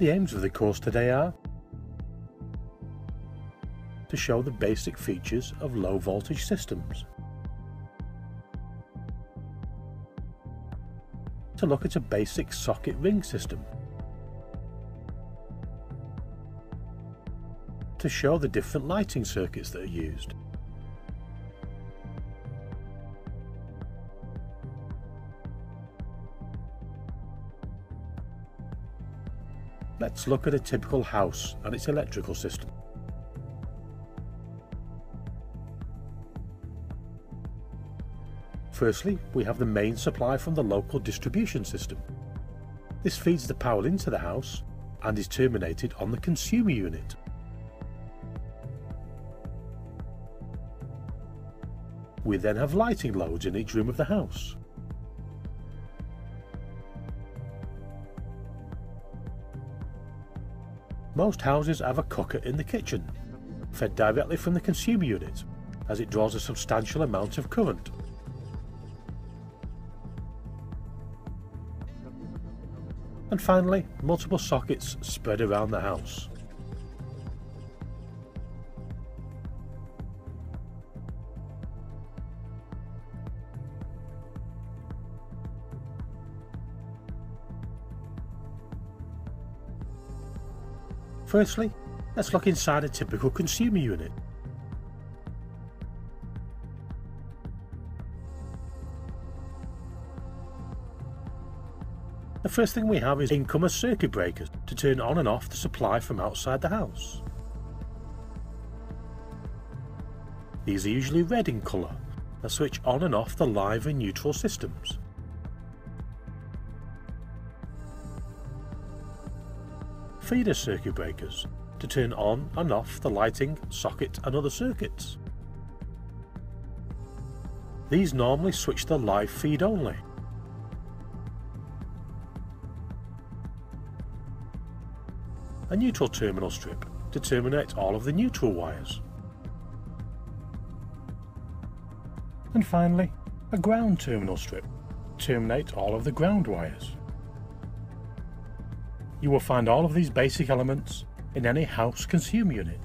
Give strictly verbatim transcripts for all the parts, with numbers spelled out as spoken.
The aims of the course today are to show the basic features of low voltage systems, to look at a basic socket ring system, to show the different lighting circuits that are used, let's look at a typical house and its electrical system. Firstly, we have the main supply from the local distribution system. This feeds the power into the house and is terminated on the consumer unit. We then have lighting loads in each room of the house. Most houses have a cooker in the kitchen, fed directly from the consumer unit, as it draws a substantial amount of current. And finally, multiple sockets spread around the house. Firstly, let's look inside a typical consumer unit. The first thing we have is incomer circuit breakers to turn on and off the supply from outside the house. These are usually red in colour and switch on and off the live and neutral systems. Feeder circuit breakers to turn on and off the lighting, socket and other circuits. These normally switch the live feed only. A neutral terminal strip to terminate all of the neutral wires. And finally, a ground terminal strip to terminate all of the ground wires. You will find all of these basic elements in any house consumer unit.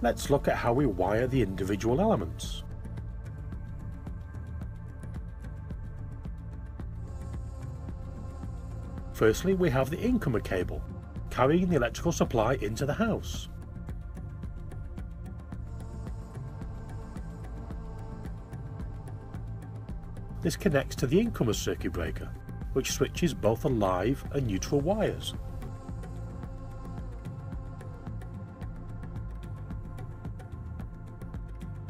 Let's look at how we wire the individual elements. Firstly, we have the incomer cable, carrying the electrical supply into the house. This connects to the incomer circuit breaker, which switches both the live and neutral wires.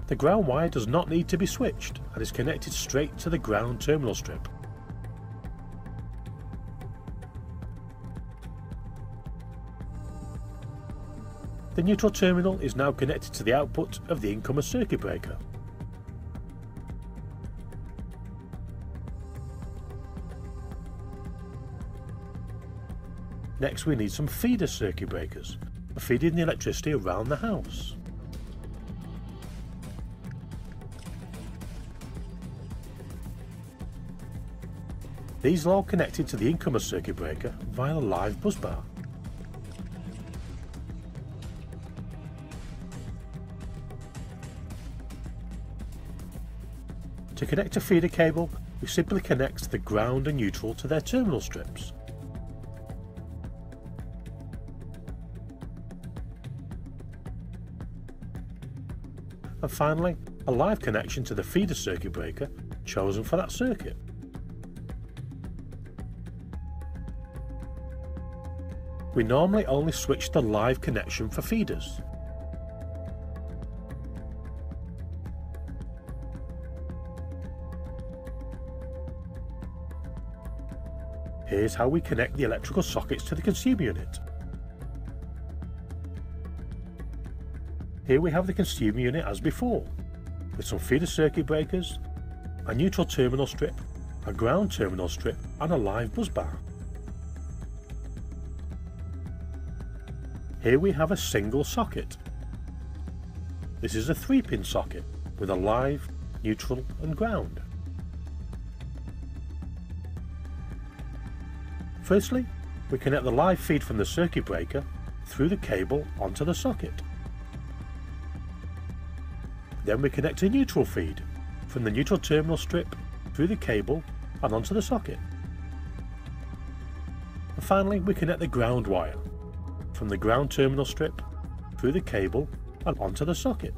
The ground wire does not need to be switched and is connected straight to the ground terminal strip. The neutral terminal is now connected to the output of the incomer circuit breaker. Next, we need some feeder circuit breakers for feeding the electricity around the house. These are all connected to the incomer circuit breaker via a live busbar. To connect a feeder cable, we simply connect the ground and neutral to their terminal strips. And finally, a live connection to the feeder circuit breaker chosen for that circuit. We normally only switch the live connection for feeders. Here's how we connect the electrical sockets to the consumer unit. Here we have the consumer unit as before, with some feeder circuit breakers, a neutral terminal strip, a ground terminal strip and a live busbar. Here we have a single socket. This is a three pin socket with a live, neutral and ground. Firstly, we connect the live feed from the circuit breaker through the cable onto the socket. Then we connect a neutral feed from the neutral terminal strip through the cable and onto the socket. And finally, we connect the ground wire from the ground terminal strip through the cable and onto the socket.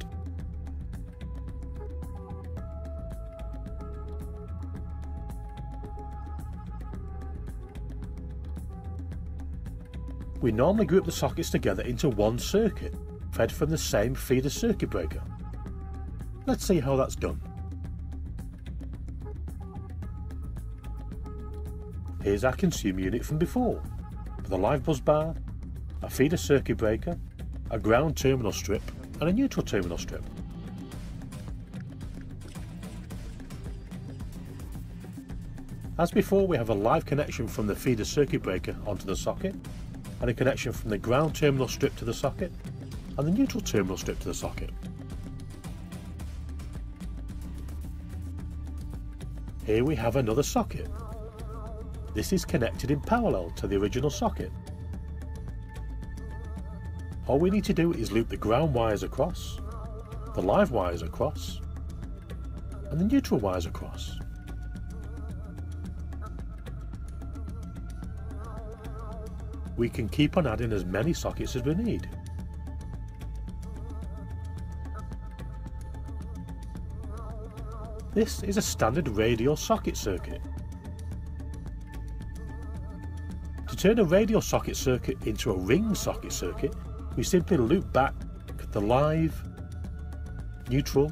We normally group the sockets together into one circuit, fed from the same feeder circuit breaker. Let's see how that's done. Here's our consumer unit from before, with a live bus bar, a feeder circuit breaker, a ground terminal strip and a neutral terminal strip. As before, we have a live connection from the feeder circuit breaker onto the socket, and a connection from the ground terminal strip to the socket and the neutral terminal strip to the socket. Here we have another socket. This is connected in parallel to the original socket. All we need to do is loop the ground wires across, the live wires across, and the neutral wires across. We can keep on adding as many sockets as we need. This is a standard radial socket circuit. To turn a radial socket circuit into a ring socket circuit, we simply loop back the live, neutral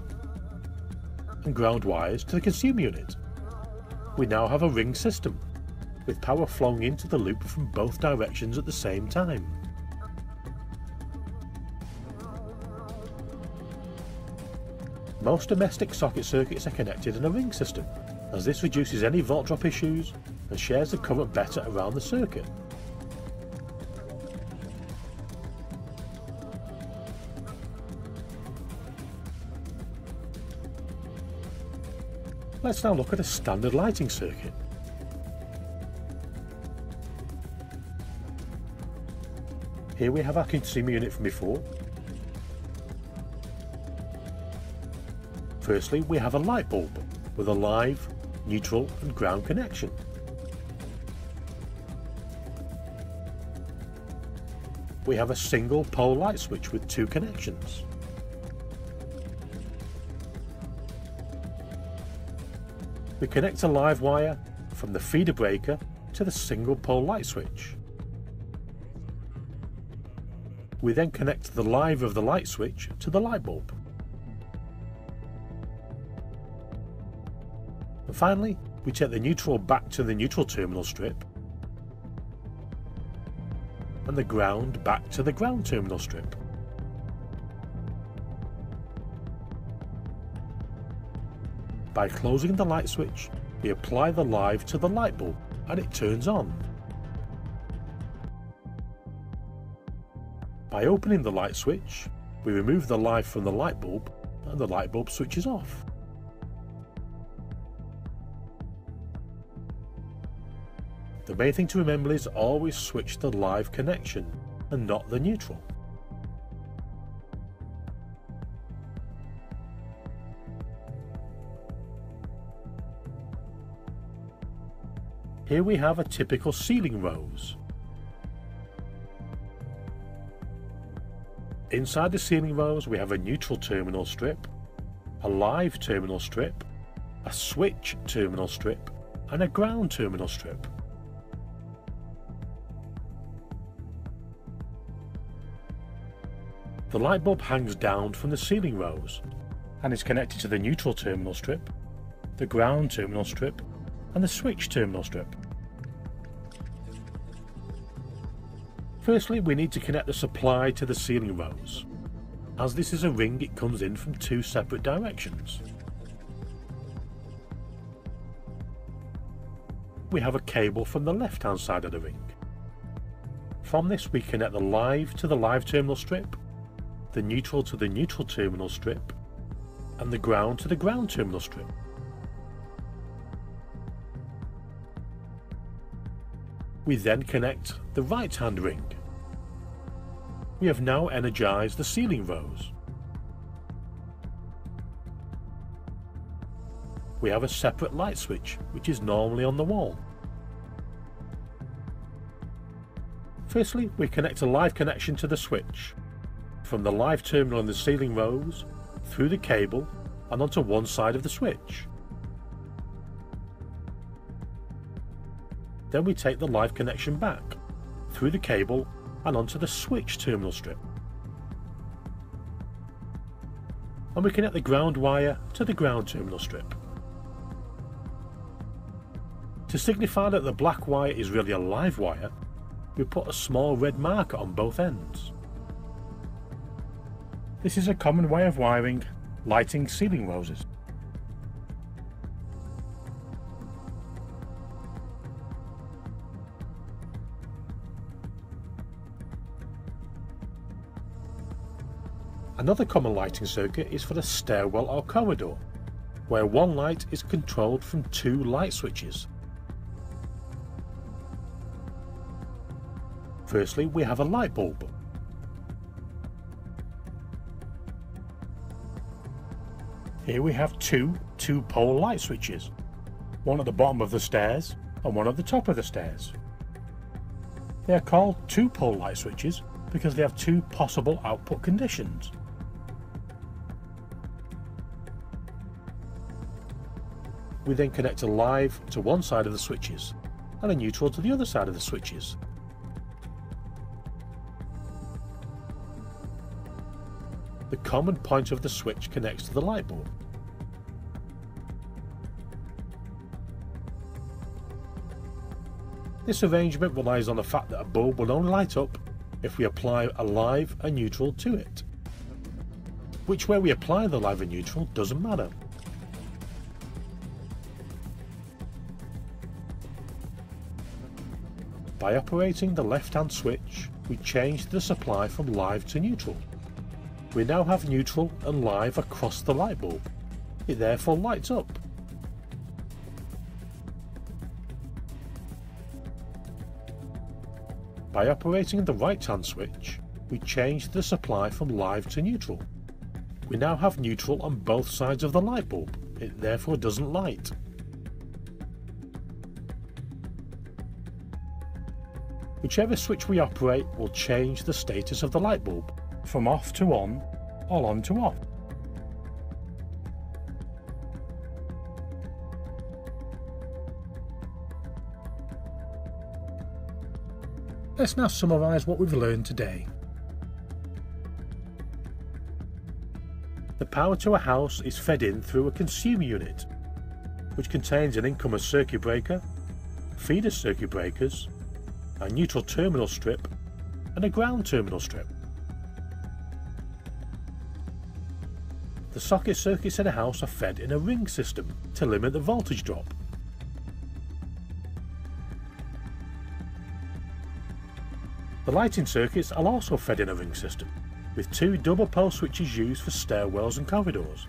and ground wires to the consumer unit. We now have a ring system, with power flowing into the loop from both directions at the same time. Most domestic socket circuits are connected in a ring system, as this reduces any volt drop issues and shares the current better around the circuit. Let's now look at a standard lighting circuit. Here we have our consumer unit from before. Firstly, we have a light bulb with a live, neutral and ground connection. We have a single pole light switch with two connections. We connect a live wire from the feeder breaker to the single pole light switch. We then connect the live of the light switch to the light bulb. And finally, we take the neutral back to the neutral terminal strip and the ground back to the ground terminal strip. By closing the light switch, we apply the live to the light bulb and it turns on. By opening the light switch, we remove the live from the light bulb and the light bulb switches off. The main thing to remember is always switch the live connection and not the neutral. Here we have a typical ceiling rose. Inside the ceiling rose, we have a neutral terminal strip, a live terminal strip, a switch terminal strip, and a ground terminal strip. The light bulb hangs down from the ceiling rose and is connected to the neutral terminal strip, the ground terminal strip, and the switch terminal strip. Firstly, we need to connect the supply to the ceiling rose. As this is a ring, it comes in from two separate directions. We have a cable from the left-hand side of the ring. From this, we connect the live to the live terminal strip, the neutral to the neutral terminal strip, and the ground to the ground terminal strip. We then connect the right-hand ring. We have now energized the ceiling rows. We have a separate light switch, which is normally on the wall. Firstly, we connect a live connection to the switch, from the live terminal in the ceiling rows, through the cable and onto one side of the switch. Then we take the live connection back, through the cable and onto the switch terminal strip. And we connect the ground wire to the ground terminal strip. To signify that the black wire is really a live wire, we put a small red marker on both ends. This is a common way of wiring lighting ceiling roses. Another common lighting circuit is for a stairwell or corridor, where one light is controlled from two light switches. Firstly, we have a light bulb. Here we have two two-pole light switches, one at the bottom of the stairs and one at the top of the stairs. They are called two-pole light switches because they have two possible output conditions. We then connect a live to one side of the switches and a neutral to the other side of the switches. The common point of the switch connects to the light bulb. This arrangement relies on the fact that a bulb will only light up if we apply a live and neutral to it. Which way we apply the live and neutral doesn't matter. By operating the left-hand switch, we change the supply from live to neutral. We now have neutral and live across the light bulb. It therefore lights up. By operating the right-hand switch, we change the supply from live to neutral. We now have neutral on both sides of the light bulb. It therefore doesn't light. Whichever switch we operate will change the status of the light bulb, from off to on, or on to off. Let's now summarise what we've learned today. The power to a house is fed in through a consumer unit, which contains an incomer circuit breaker, feeder circuit breakers, a neutral terminal strip, and a ground terminal strip. The socket circuits in a house are fed in a ring system to limit the voltage drop. The lighting circuits are also fed in a ring system, with two double pole switches used for stairwells and corridors.